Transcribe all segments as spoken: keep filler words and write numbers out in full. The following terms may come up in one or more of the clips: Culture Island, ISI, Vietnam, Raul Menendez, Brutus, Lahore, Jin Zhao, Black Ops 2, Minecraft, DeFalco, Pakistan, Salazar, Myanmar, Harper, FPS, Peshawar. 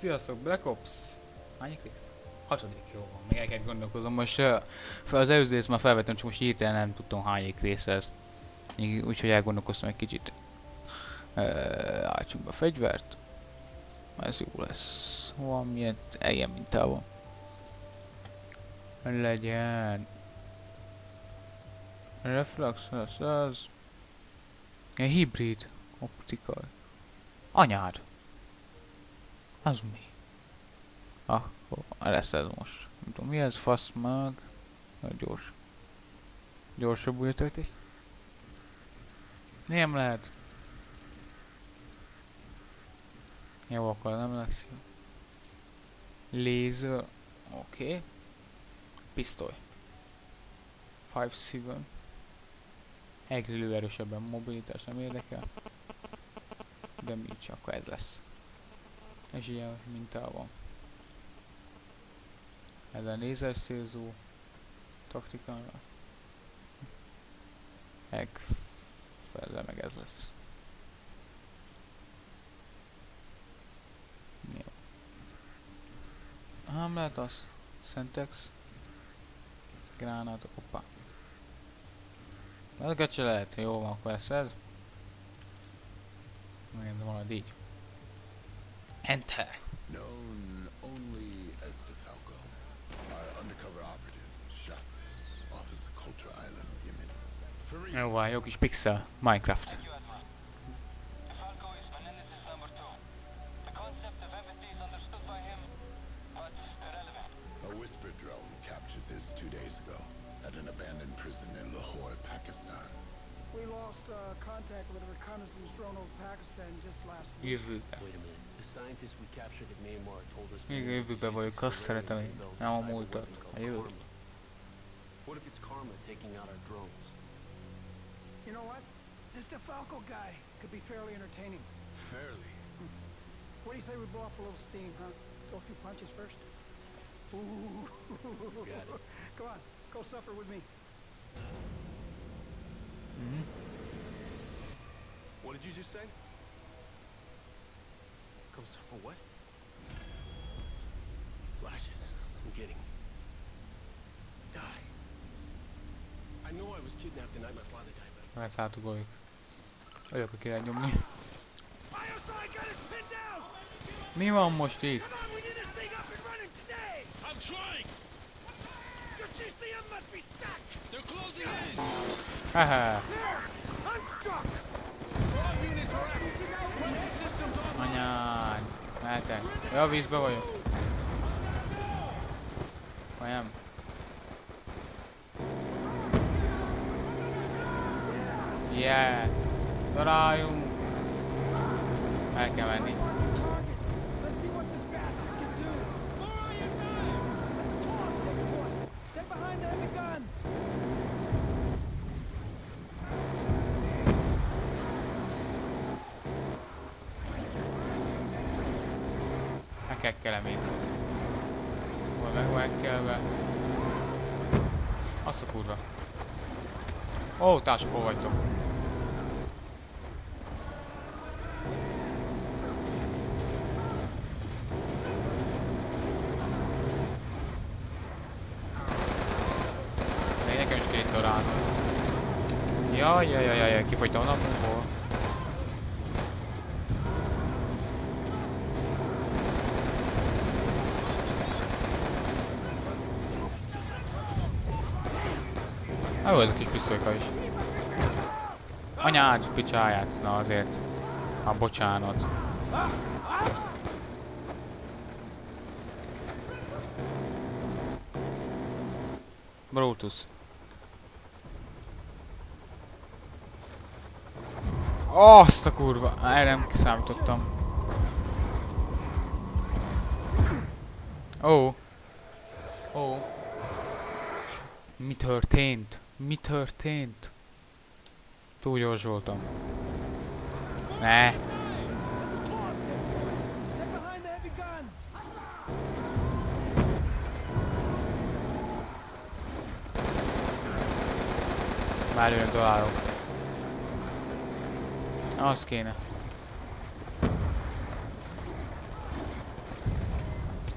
Sziasztok, Black Ops! Hány rész? Hatodik, jó van, még el kell gondolkozom. Most az előző részt már felvettem, csak most hirtelen nem tudtam hányik rész ez. Úgyhogy elgondolkoztam egy kicsit. Átsunk be a fegyvert. Ez jó lesz. Valamilyen ilyen mintában. Legyen. Reflex lesz ez. Egy hibrid optikai. Anyád! Az mi? Akkor lesz ez most. Nem tudom mi ez, fasz meg. Nagyon gyors. Gyorsabb újra töltés. Nem lehet. Jó, akkor nem lesz jó. Lézer. Oké. Okay. Pisztoly. öt-hét. Egyre lő erősebben, mobilitás nem érdekel. De mi csak, akkor ez lesz. És ilyen mintában. Ez a lézer szélzó taktikára. Megfele meg ez lesz. Jó. Nem lehet az. Szentex. Gránát. Opa. Ezeket se lehet. Jó van, akkor lesz ez. Megint valami így. Enter. Known only as DeFalco, our undercover operative shot this off as the Culture Island unit. Oh wow, jó kis pixel Minecraft. DeFalco is Menendez's number two. The concept of empathy is understood by him, but irrelevant. A whisper drone captured this two days ago at an abandoned prison in Lahore, Pakistan. We lost uh, contact with a reconnaissance drone over Pakistan just last week. Wait a minute. The scientists we captured at Myanmar told us what if it's karma taking out our drones? You know what? This DeFalco guy could be fairly entertaining. Fairly? Hmm. What do you say we blow off a little steam, huh? Go a few punches first? Ooh. Got it. Come on, go suffer with me. Mm-hmm. What did you just say? Come for what? These flashes. I'm getting. Die. I know I was kidnapped the night my father died, but. That's how to go. Olyok, akire nyomni. Mi van most itt? I'm trying. Your G C M must be stuck. They're closing in. Haha. Anyád, mehetek. Jó, vízbe vagyok. Vajon. Yeah. Találjunk. El kell menni. Kelemét. Hol meg van kelve. Azt a kurva. Ó, társak, hol vagytok? De nekem is két talán. Jaj, jaj, jaj, jaj, kifogytam a napunkból. Jó, ez a kis pisztolyka is. Anyád, picsáját. Na azért. A bocsánat. Brutus. Azt a kurva. Erre nem kiszámítottam. Ó. Oh. Ó. Oh. Mi történt? Mi történt? Túl gyors voltam. Ne! Már jön találok. Az kéne.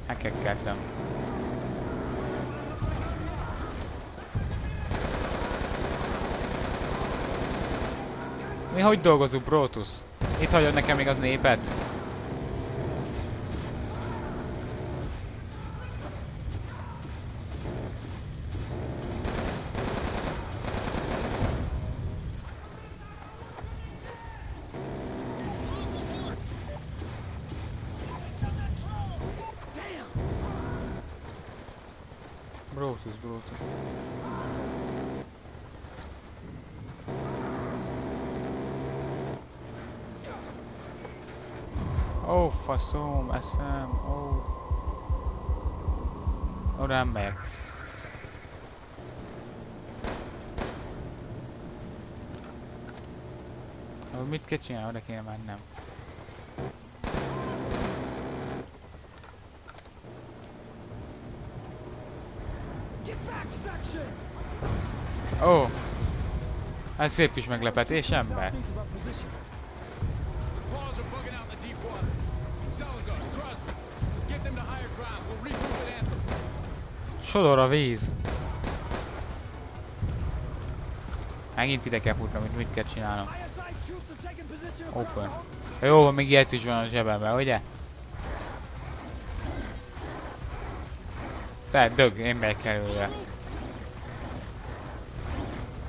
I can get them. Mi hogy dolgozunk, Brutus? Itt hagyod nekem még a népet? Brutus, Brutus. Ó, faszom, eszem, ó. Oda megyek. Mit kell csinálni? Oda kéne mennem. Ó, ez szép kis meglepetés, ember. Sodor a víz. Megint ide kell futnom, mit kell csinálnom. Open. Jó, még ilyet is van a zsebemben, ugye? Tehát dög, én bekerülök.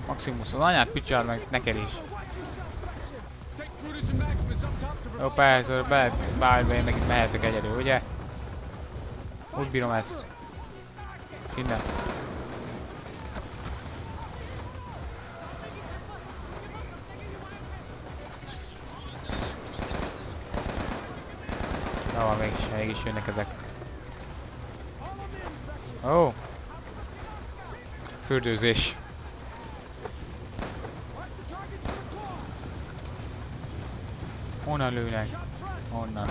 Maximus, az anyát picsár meg neked is. Jó, persze, be, bárba én megint mehetek egyedül, ugye? Úgy bírom ezt. Innen. Na van, mégis, mégis jönnek ezek. Ó. Oh. Fürdőzés. Honnan lőnek? Honnan?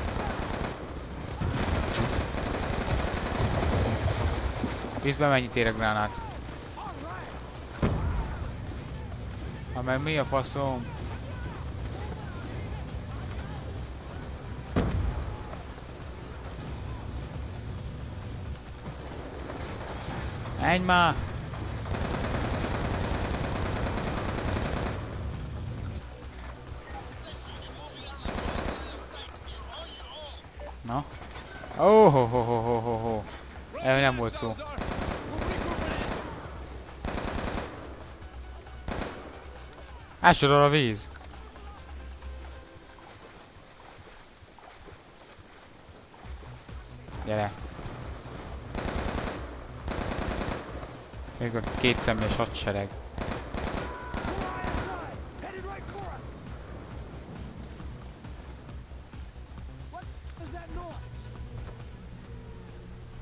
Vízben mennyit ér a gránát? Ha meg mi a faszom? Menj már! Na? Oh, oh, oh, oh, oh, oh. Erről nem volt szó. Elsodor a víz. Gyere. Még a két személyes hadsereg.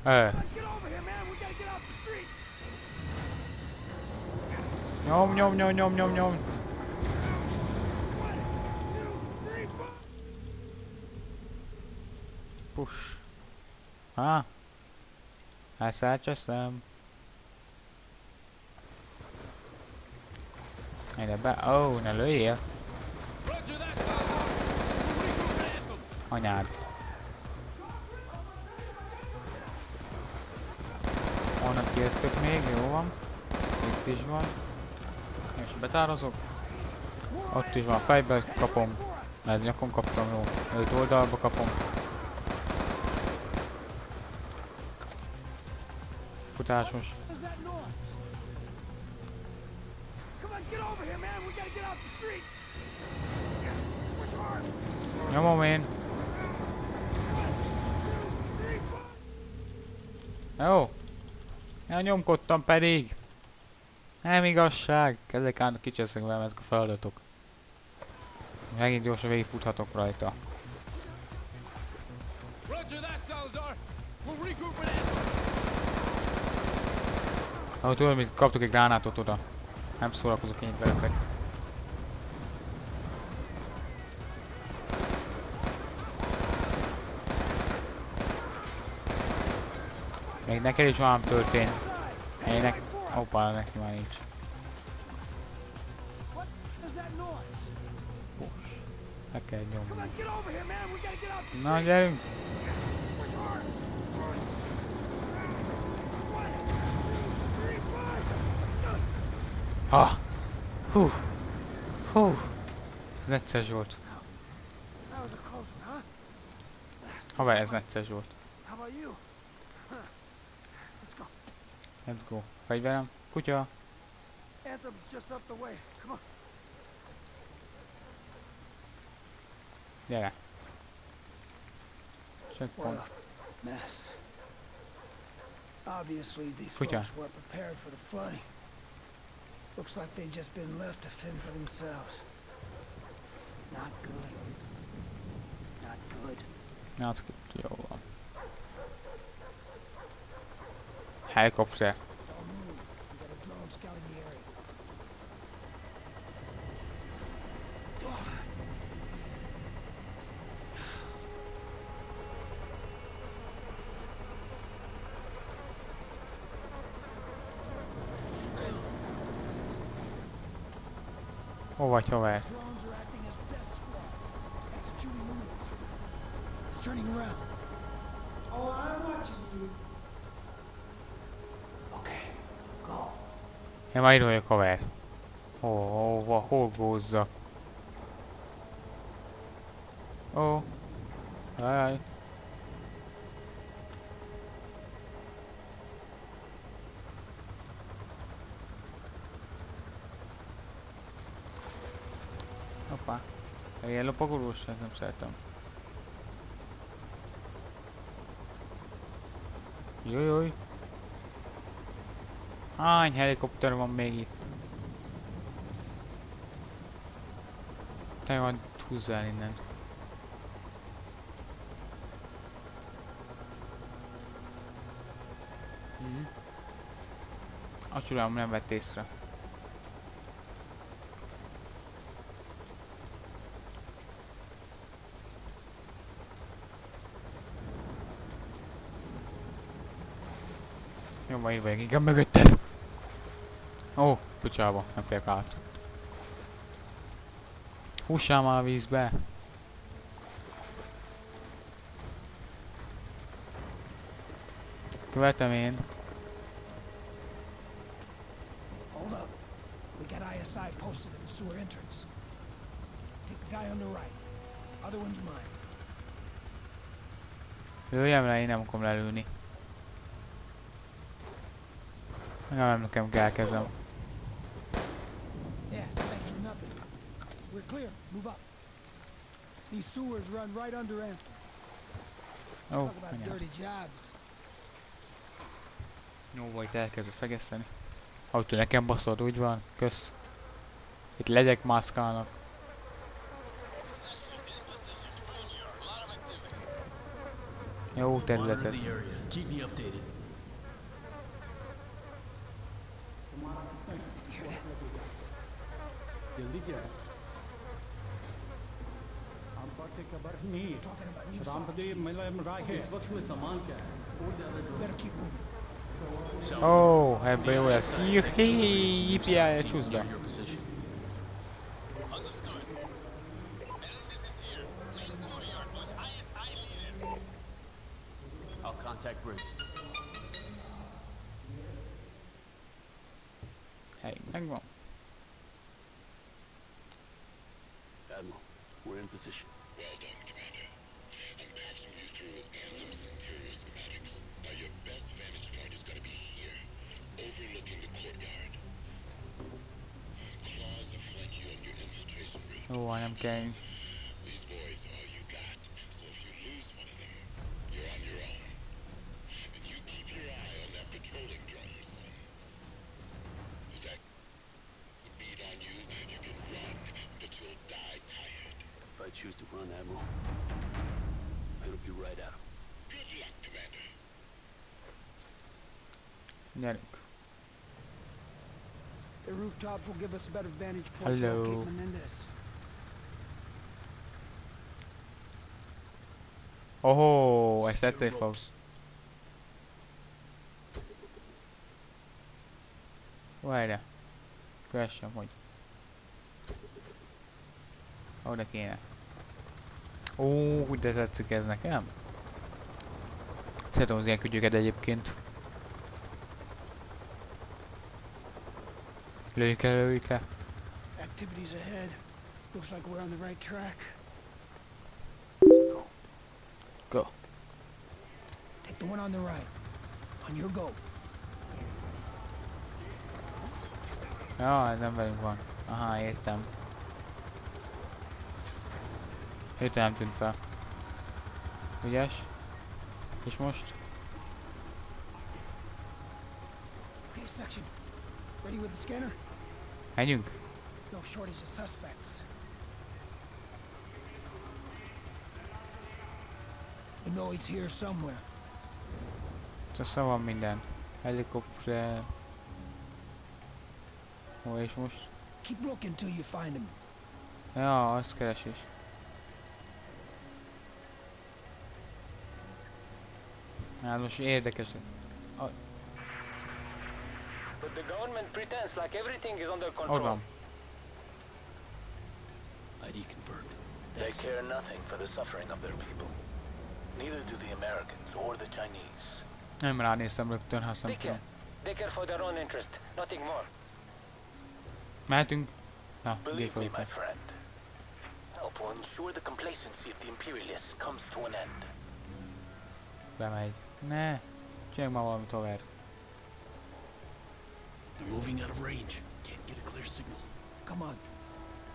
Ö. Nyom, nyom, nyom, nyom, nyom, nyom. Push. Ah. Elszállcsaszem. Ide be... Ó, oh, ne lőjél. Anyád. Onnan kértök még, jó van. Itt is van. És betározok. Ott is van, fejbe kapom. Mert nyakon kaptam, jó. Őt oldalba kapom. Futásos. Nyomom én. Jó. Elnyomkodtam pedig. Nem igazság. Kezdek állni, kicseszek velem ezek a feladatok. Megint gyorsan végigfuthatok rajta. Ahogy tudom, hogy kaptok egy gránátot oda. Nem szórakozok én veletek. Még neked is valami történt. Ének... Hoppá, neki már nincs. Bocs. Le kell nyomni. Na, gyerünk! Ah, whew, whew. Net sehr gut. Aber er ist nicht sehr gut. Let's go. Right there. Good job. Anthem's just up the way. Come on. Yeah. Checkpoint. What a mess. Obviously these folks weren't prepared for the flooding. Looks like they've just been left to fend for themselves. Not good. Not good. Not good. Yo. Helicopter. Oh, watch over there. It's turning around. Oh, I'm watching you. Okay, go. Am I doing over there? Oh, oh, oh, goes up. Oh, hi. Hoppá, ilyen lopagolós, ezt nem szeretem. Jajjaj! Hány helikopter van még itt? Te majd húzzál innen. Hm. A csulám nem vett észre. Jó, ma így vagyok, inkább mögötted! Ó, pucsába, nem félek át. Hússál már a vízbe! Követem én. Hold up. We got I S I posted at the sewer entrance. Take the guy on the right. Other one's mine. Lőjem le, én nem akarom lelőni. Nem, nekem kell kezem. Ó, anyám. Jó volt, elkezdve szegeszteni. Autó nekem baszod, úgy van? Kösz. Itt legyek mászkálnak. Jó terület ez. Oh, I bless you. Hey, E P I, choose them. Understood. Menendez is here. Main courtyard was I S I leader. I'll contact Brutus. Hey, Admiral. Admiral, we're in position. Well done, Commander. Congrats on your through with Anthem's interior schematics. Now your best vantage point is going to be here, overlooking the courtyard. Claws will flank you on your infiltration route. Oh, I am game. These boys are all you got, so if you lose one of them, you're on your own. And you keep your eye on that patrolling drone, son. If that gets a beat on you, you can run, but you'll die tired. If I choose to run, Admiral, it'll be right out. Good luck, Commander. Neric. The rooftops will give us a better vantage point to locate Menendez. Oh, I said it, folks. Várjál. Kössem, hogy... Oda kéne. Ó, úgy de tetszik ez nekem. Szeretem az ilyen kütyüket egyébként. Activities ahead. Looks like we're on the right track. Go. Go. Take the one on the right. On your go. Ah, number one. Aha, here it comes. Here it comes, Infa. Yes. Ich must. Okay, section. Ready with the scanner? I think. No shortage of suspects. We know he's here somewhere. So someone mean then. Helicopter. Oh, ich muss. Keep looking till you find him. Ja, das kann ich. Hát most érdekes. Oh. But the government pretends like everything is under control. I D confirmed. They care nothing for the suffering of their people. Neither do the Americans or the Chinese. Nem ránéztem rögtön, ha szemben. They care. They care for their own interest, nothing more. Mehetünk? Na, believe me, my friend. Help will ensure the complacency of the imperialists comes to an end. Bemegy. Ne, csináljunk már valami tovább. They're moving out of range. Can't get a clear signal. Come on.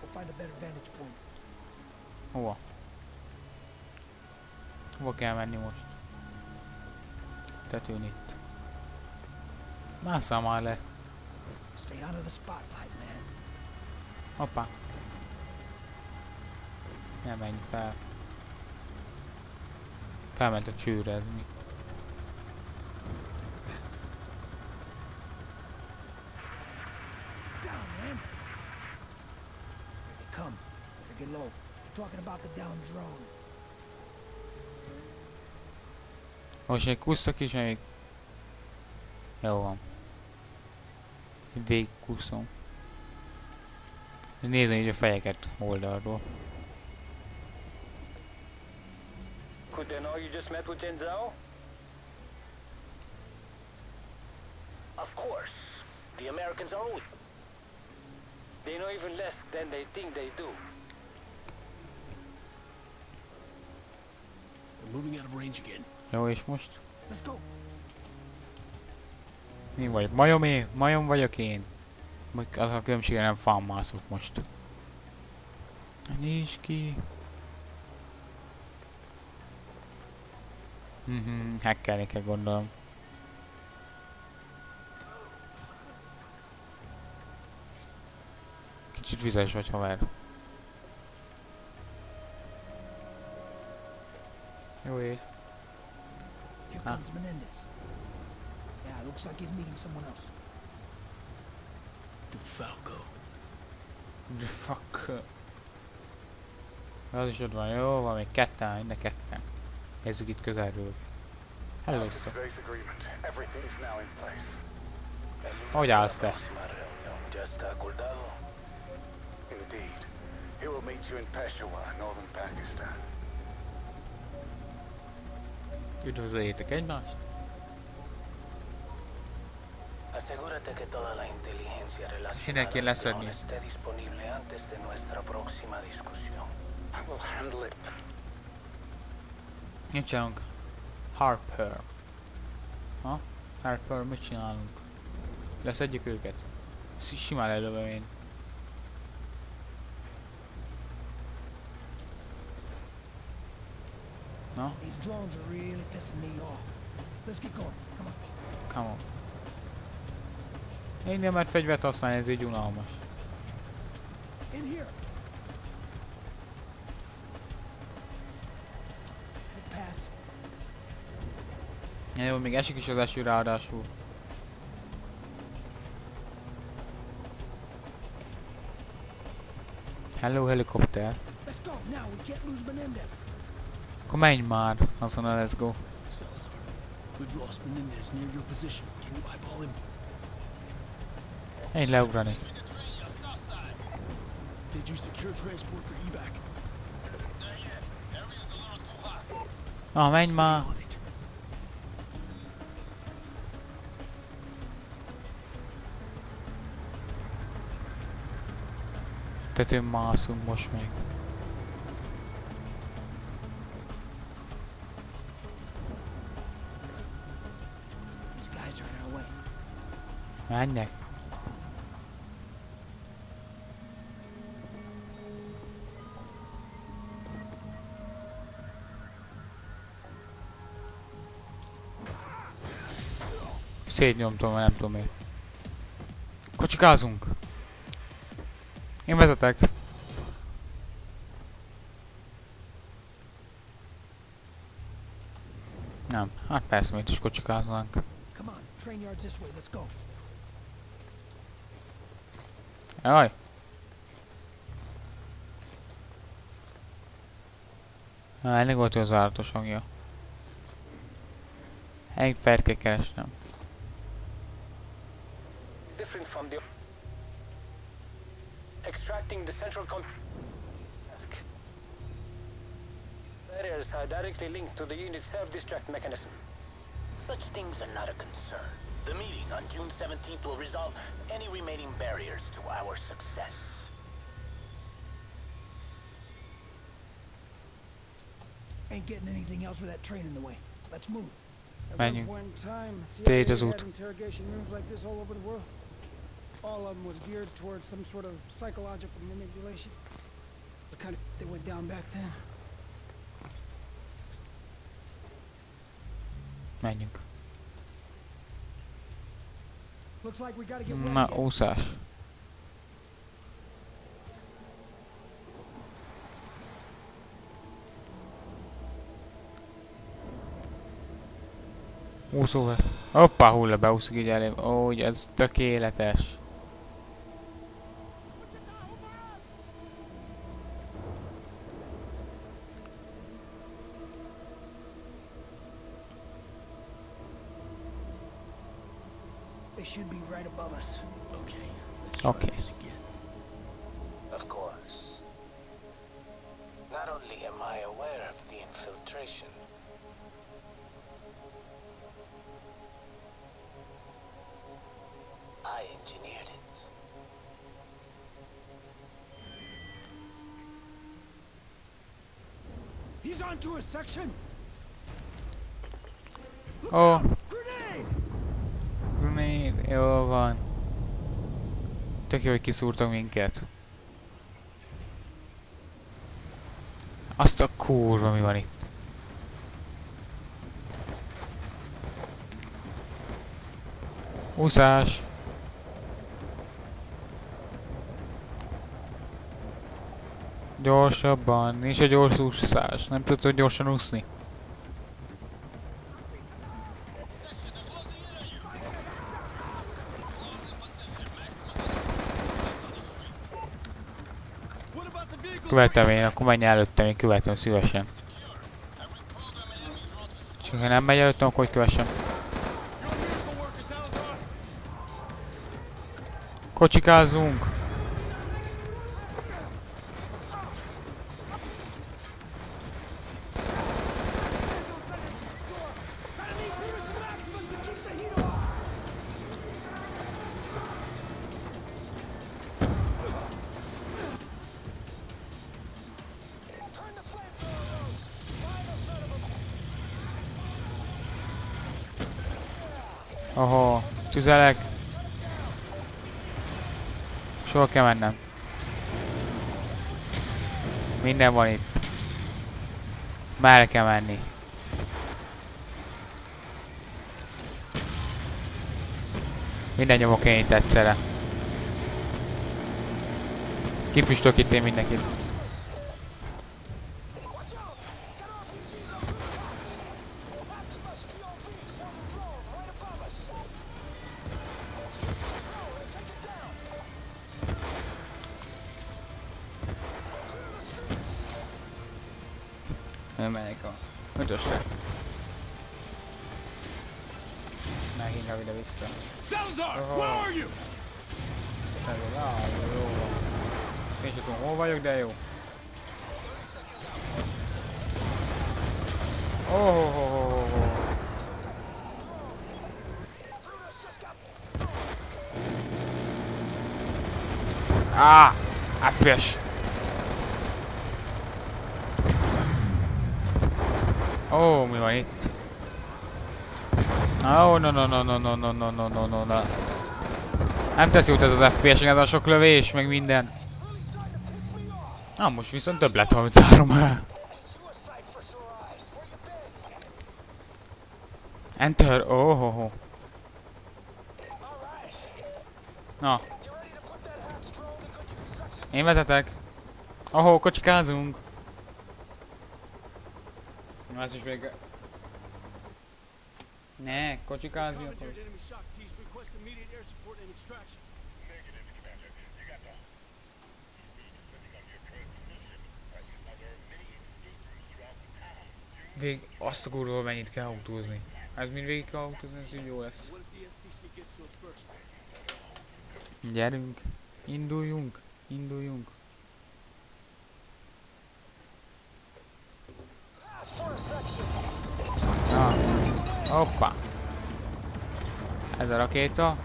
We'll find a better vantage point. Hova? Hova kell menni most? Tetőn itt. Másszál már le. Stay out of the spotlight, man. Hoppá. Ne menj fel. Felment a csőre, ez mi? Most egy kusszak is, amíg jó van. Végig kusszom. Nézzünk így a fejeket oldalról. Could they know you just met with Jin Zhao? Of course. The Americans are old. They know even less than they think they do. Moving out of range again. Jó, és most? Let's go. Mi vagy? Majom én? Majom vagyok én? Az a különbsége nem fánmászott most. Nézd ki. Mhm, hackelni kell, gondolom. Kicsit vizes vagy, haver. Here comes Menendez. Yeah, looks like he's meeting someone else. DeFalco. DeFalco. Az is ott van, jó, van még ketten, mind a ketten. Nézzük itt közelről. Először. Hogy állsz te? Indeed. He will meet you in Peshawar, northern Pakistan. Üdvözöljétek egymást! Mindenki leszedni. Mit csinálunk? Harper. Ha? Harper, mit csinálunk? Leszedjük őket. Simán előbb én. No? These drones are really pissing me off. Let's get going. Come on. Come on. Én nem már fegyvert használni, ez így unalmas. In here. Ja, jó, még esik is az eső ráadásul. Hello, helikopter. Let's go now. We can't lose Menendez. Come on, man. Also, now let's go. Salazar, we've lost Menendez near your position. Can you eyeball him? Hey, loud running. Did you secure transport for evac? Not yet. Area's a little too hot. Oh, man, man. تو معصوم باش میگم منک szétnyomtom, nem tudom én. Kocsikázunk! Én vezetek. Nem, hát persze, mit is kocsikáznánk. Jaj! Elég volt az állatos hangja. Egy fert kell keresnem. From the extracting the central comp task. Barriers are directly linked to the unit self-destruct mechanism. Such things are not a concern. The meeting on June seventeenth will resolve any remaining barriers to our success. Ain't getting anything else with that train in the way. Let's move. Menjünk. Tégy az út. All of them was geared towards some sort of psychological manipulation. The kind of they went down back then. Menjünk. Looks like we gotta get ready. Na, úszás. Úszóval. Hoppá, hulla beúszik így elém. Ó, ugye ez tökéletes. Okay. Of course. Not only am I aware of the infiltration. I engineered it. He's onto a section. Look oh. Out. Grenade. Grenade. Jó van. Tök jó, hogy kiszúrtak minket. Azt a kurva mi van itt. Úszás. Gyorsabban. Nincs egy gyors úszás. Nem tudod gyorsan úszni. Követem én, akkor menj előttem, én követem szívesen. És ha nem megy előttem, akkor hogy kövessem. Kocsikázunk! Aha, tüzelek. Soha kell mennem. Minden van itt. Merre kell menni. Minden nyomok én itt egyszerre. Kifüstök itt én mindenkit. F P S. Oh, we might. Oh, no, no, no, no, no, no, no, no, no, no, no. Nem teszi út ez az ef pé es-nek, ez a sok lövés, meg minden. Na, most viszont több lett harminchárom. Enter, oh, oh, oh. Na. Én vezetek. Ahó, kocsikázunk. Na, ez is még... Ne, kocsikázni akkor. Végig azt a kurva, mennyit kell autózni. Ez mind végig kell autózni, ez így jó lesz. Gyerünk, induljunk, induljunk. Na, hoppá. Ez a rakéta.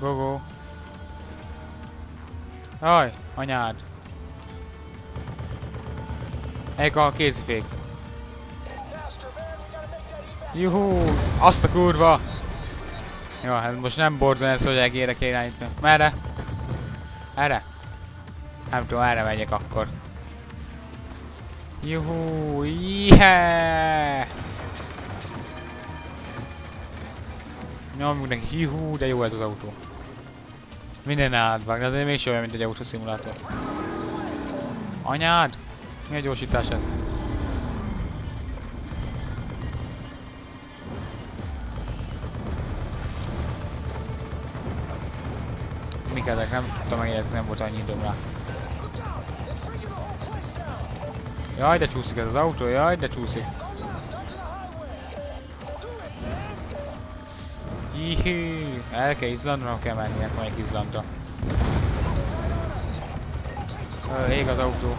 Go-go. Aj, anyád. Egy a kézifék. Juhú, azt a kurva! Jó, hát most nem borzol ez, hogy egére kell irányítani. Merre? Erre? Nem tudom, erre megyek akkor. Juhú, yeah! Nyomjuk neki, juhú, de jó ez az autó. Minden átvág, de azért mégsem olyan, mint egy autószimulátor. Anyád! Mi a gyorsítás ez? Mik ezek? Nem tudtam megjegyezni, nem volt annyi időm rá. Jaj, de csúszik ez az autó, jaj, de csúszik. Jihű! El kell Izlandra, nem kell menniek majd Izlandra. Ég az autó.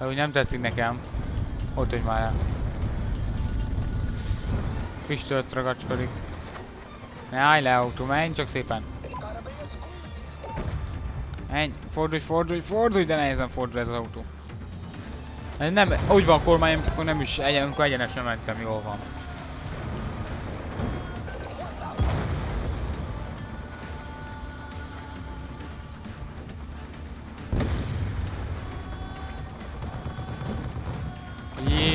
Úgy nem tetszik nekem. Ott, hogy már el. Pistölt ragacskodik. Ne állj le, autó, menj csak szépen. Menj, fordulj, fordulj, fordulj, de nehézen fordul ez az autó. Nem, úgy van a kormány, akkor nem is egyen, amikor egyenesen mentem, jól van.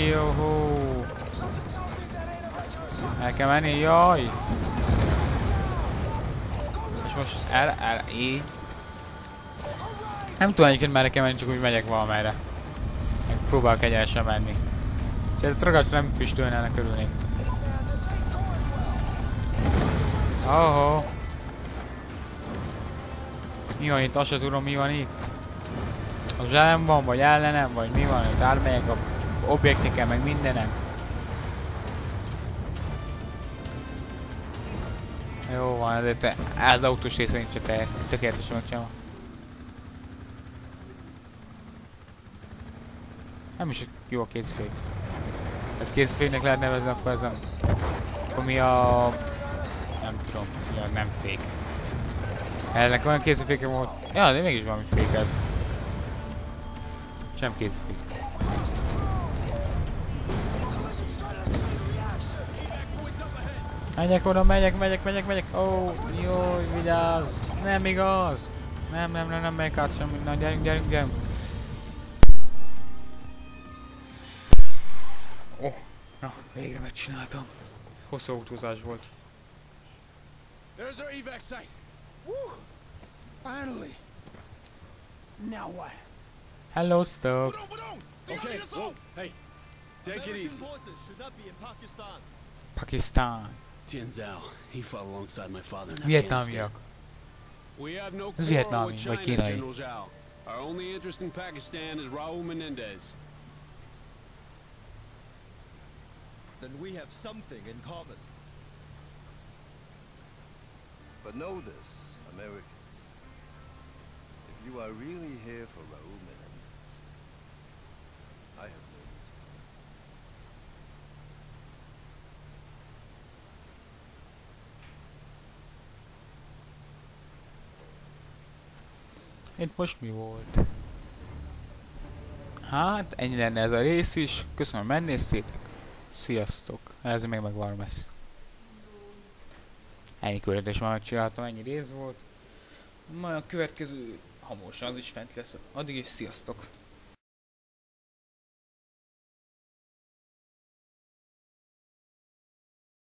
Jóhó! El kell menni, jaj! És most el, el, így. Nem tudom egyébként merre kell menni, csak úgy megyek valamelyre. Meg próbálok egyenesen menni. Tehát ragadt nem füstölne, ennek örülnék. Ahó! Mi van itt? Azt se tudom, mi van itt. Az velem van, vagy ellenem, vagy mi van itt? Átmegyek a objektiken, meg mindenem. Jó van, ezért az autós része nincs se tökéletesen megcsinálva. Nem is jó a kézifék. Ez kéziféknek lehet nevezni, akkor ez nem. Akkor mi a... nem tudom, mi a nem fék. Ennek olyan kéziféke volt. Ja, de mégis valami fék ez. Sem kézifék. Megyek oda, megyek, megyek, megyek, megyek. Ó, oh, jó, vigyázz. Nem igaz. Nem, nem, nem, nem megyek át semmi. Na, gyerünk, gyerünk, gyerünk. Oh, na, végre megcsináltam. Hosszú autózás volt. There's our evac site. Woo! Finally. Now what? Hello, stop. Okay, whoa. Hey, take it easy. Pakistan. Jin Zhao, he fought alongside my father in Vietnam. We have no quarrel with China, General Zhao. Our only interest in Pakistan is Raul Menendez. Then we have something in common. But know this, American. If you are really here for Raul Menendez, I have Én most mi volt? Hát, ennyi lenne ez a rész is. Köszönöm, hogy megnéztétek. Sziasztok. Ez még megvárom ezt. Ennyi küldetés már megcsináltam, ennyi rész volt. Majd a következő hamarosan az is fent lesz. Addig is sziasztok.